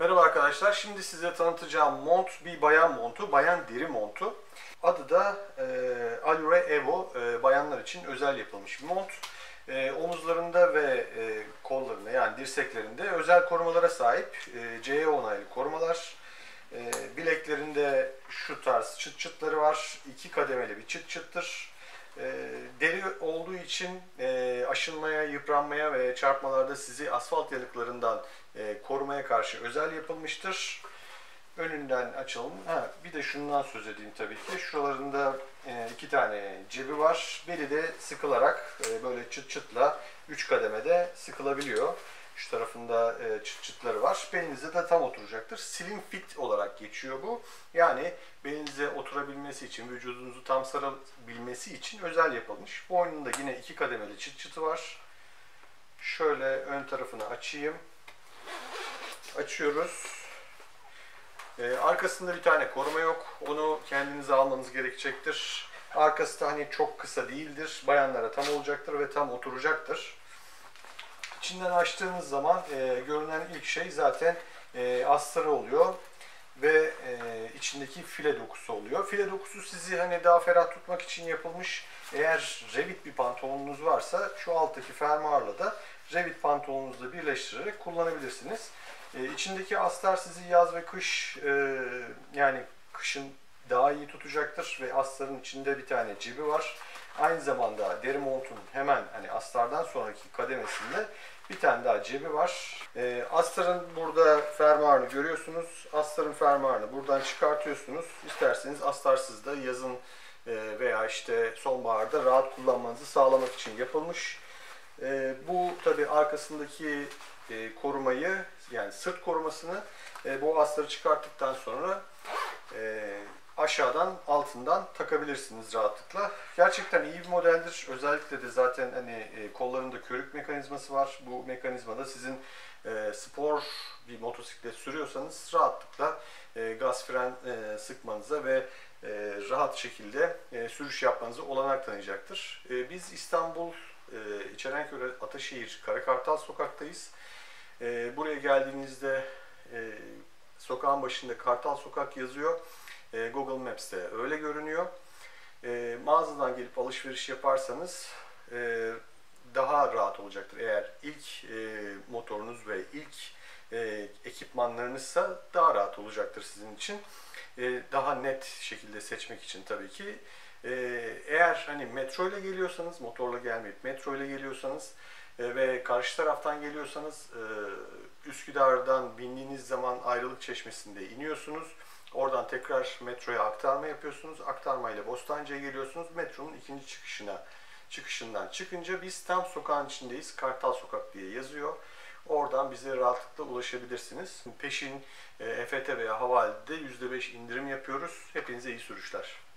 Merhaba arkadaşlar, şimdi size tanıtacağım mont bir bayan montu, bayan deri montu. Adı da Allure Evo, bayanlar için özel yapılmış bir mont. Omuzlarında ve kollarında, yani dirseklerinde özel korumalara sahip, CE onaylı korumalar. Bileklerinde şu tarz çıt çıtları var, 2 kademeli bir çıt çıttır. Deri olduğu için aşınmaya, yıpranmaya ve çarpmalarda sizi asfalt yalıklarından korumaya karşı özel yapılmıştır. Önünden açalım. Ha, bir de şundan söz edeyim tabii ki. Şuralarında 2 tane cebi var. Beli de sıkılarak böyle çıt çıtla 3 kademede sıkılabiliyor. Şu tarafında çıt çıtları var. Belinize de tam oturacaktır. Slim fit olarak geçiyor bu. Yani belinize oturabilmesi için, vücudunuzu tam sarabilmesi için özel yapılmış. Boynunda yine 2 kademeli çıt çıtı var. Şöyle ön tarafını açayım. Açıyoruz. Arkasında bir tane koruma yok. Onu kendinize almanız gerekecektir. Arkası da hani çok kısa değildir. Bayanlara tam olacaktır ve tam oturacaktır. İçinden açtığınız zaman görünen ilk şey zaten astarı oluyor ve içindeki file dokusu oluyor. File dokusu sizi hani daha ferah tutmak için yapılmış. Eğer revit bir pantolonunuz varsa şu alttaki fermuarla da revit pantolonunuzla birleştirerek kullanabilirsiniz. İçindeki astar sizi yaz ve kış, yani kışın daha iyi tutacaktır ve astarın içinde bir tane cebi var. Aynı zamanda deri montun hemen hani astardan sonraki kademesinde bir tane daha cebi var. Astarın burada fermuarını görüyorsunuz. Astarın fermuarını buradan çıkartıyorsunuz. İsterseniz astarsız da yazın veya işte sonbaharda rahat kullanmanızı sağlamak için yapılmış. Bu tabi arkasındaki korumayı, yani sırt korumasını bu astarı çıkarttıktan sonra aşağıdan, altından takabilirsiniz rahatlıkla. Gerçekten iyi bir modeldir. Özellikle de zaten hani kollarında körük mekanizması var. Bu mekanizmada sizin spor bir motosiklet sürüyorsanız rahatlıkla gaz fren sıkmanıza ve rahat şekilde sürüş yapmanıza olanak tanıyacaktır. Biz İstanbul, İçerenköy, Ataşehir, Karakartal sokaktayız. Buraya geldiğinizde sokağın başında Kartal Sokak yazıyor. Google Maps'te öyle görünüyor. Mağazadan gelip alışveriş yaparsanız daha rahat olacaktır. Eğer ilk motorunuz ve ilk ekipmanlarınızsa daha rahat olacaktır sizin için. Daha net şekilde seçmek için tabii ki. Eğer hani metro ile geliyorsanız, motorla gelmeyip metro ile geliyorsanız ve karşı taraftan geliyorsanız Üsküdar'dan bindiğiniz zaman Ayrılık Çeşmesi'nde iniyorsunuz. Oradan tekrar metroya aktarma yapıyorsunuz. Aktarma ile Bostancı'ya geliyorsunuz. Metronun ikinci çıkışından çıkınca biz tam sokağın içindeyiz. Kartal Sokak diye yazıyor. Oradan bize rahatlıkla ulaşabilirsiniz. Peşin EFT veya havalide %5 indirim yapıyoruz. Hepinize iyi sürüşler.